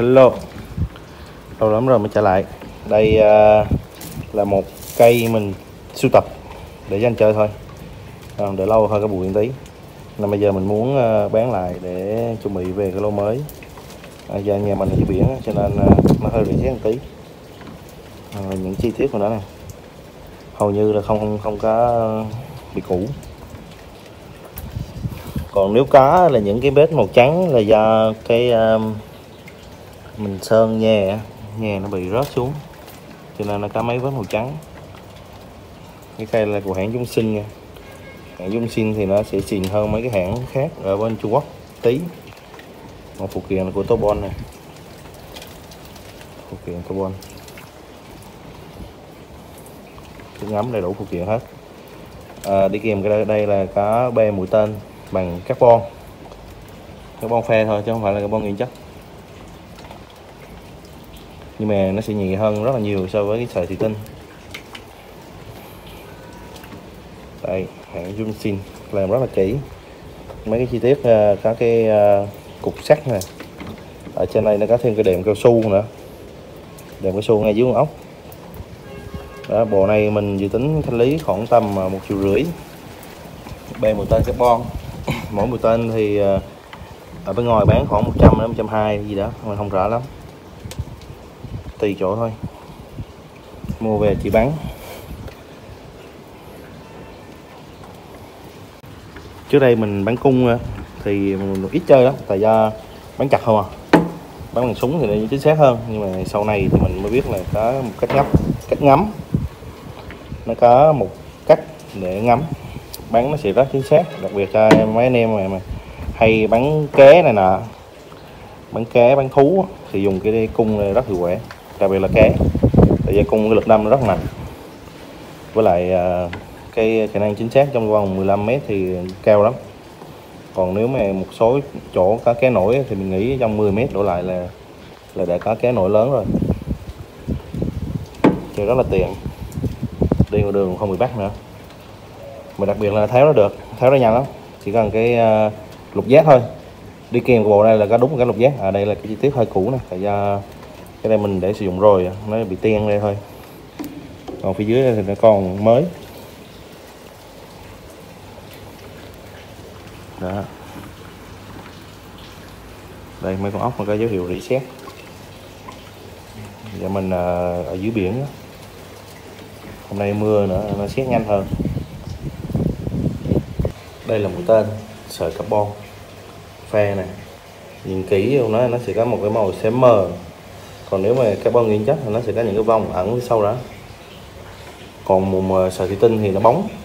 Hello, lâu lắm rồi mới trở lại. Đây là một cây mình sưu tập để dành chơi thôi, để lâu hơi cái bụi một tí. Nên bây giờ mình muốn bán lại để chuẩn bị về cái lô mới. Giờ nhà mình ở dưới biển cho nên nó hơi rỉ rét một tí. Những chi tiết của nó này hầu như là không có bị cũ. Còn nếu có là những cái vết màu trắng là do cái mình sơn nhà nó bị rớt xuống, cho nên nó có mấy vết màu trắng. Cái cây là của hãng Junxing nha. Hãng Junxing thì nó sẽ xịn hơn mấy cái hãng khác ở bên Trung Quốc tí. Còn phụ kiện là của Tobon này, phụ kiện Tobon, chúng ngắm đầy đủ phụ kiện hết. Đi kèm cái đây là có be mũi tên bằng carbon phe thôi chứ không phải là carbon nguyên chất, nhưng mà nó sẽ nhẹ hơn rất là nhiều so với cái sợi thủy tinh. Đây, hãng Junxing làm rất là kỹ mấy cái chi tiết. Có cái cục sắt này, ở trên đây nó có thêm cái đệm cao su nữa, đệm cao su ngay dưới con ốc. Đó, bộ này mình dự tính thanh lý khoảng tầm 1,5 triệu. Be mũi tên carbon, mỗi mũi tên thì ở bên ngoài bán khoảng 100 đến 120 gì đó, mình không rõ lắm, tùy chỗ thôi. Mua về chỉ bắn. Trước đây mình bắn cung thì mình ít chơi lắm, tại do bắn chặt không à, bắn bằng súng thì nó chính xác hơn. Nhưng mà sau này thì mình mới biết là có một cách ngắm, nó có một cách để ngắm bắn nó sẽ rất chính xác, đặc biệt cho mấy anh em mà hay bắn cá này nọ, bắn cá bắn thú thì dùng cái cung này rất hiệu quả, đặc biệt là cá, tại vì cung cái lực đâm nó rất mạnh, với lại cái khả năng chính xác trong vòng 15 m thì cao lắm. Còn nếu mà một số chỗ có cá nổi thì mình nghĩ trong 10 m đổ lại là đã có cá nổi lớn rồi, chơi rất là tiện, đi ngoài đường không bị bắt nữa. Mà đặc biệt là tháo nó được, tháo nó nhanh lắm, chỉ cần cái lục giác thôi. Đi kèm của bộ này là có đúng cái lục giác. Ở đây là cái chi tiết hơi cũ này, tại do cái này mình để sử dụng rồi, nó bị ten đây thôi. Còn phía dưới đây thì nó còn mới. Đó, đây mấy con ốc mà có dấu hiệu rỉ sét. Giờ mình ở dưới biển đó. Hôm nay mưa nữa, nó sét nhanh hơn. Đây là mũi tên sợi carbon phe này, nhìn kỹ vô nó sẽ có một cái màu xám mờ. Còn nếu mà carbon nguyên chất thì nó sẽ có những cái vòng ẩn phía sau đó. Còn sợi thủy tinh thì nó bóng,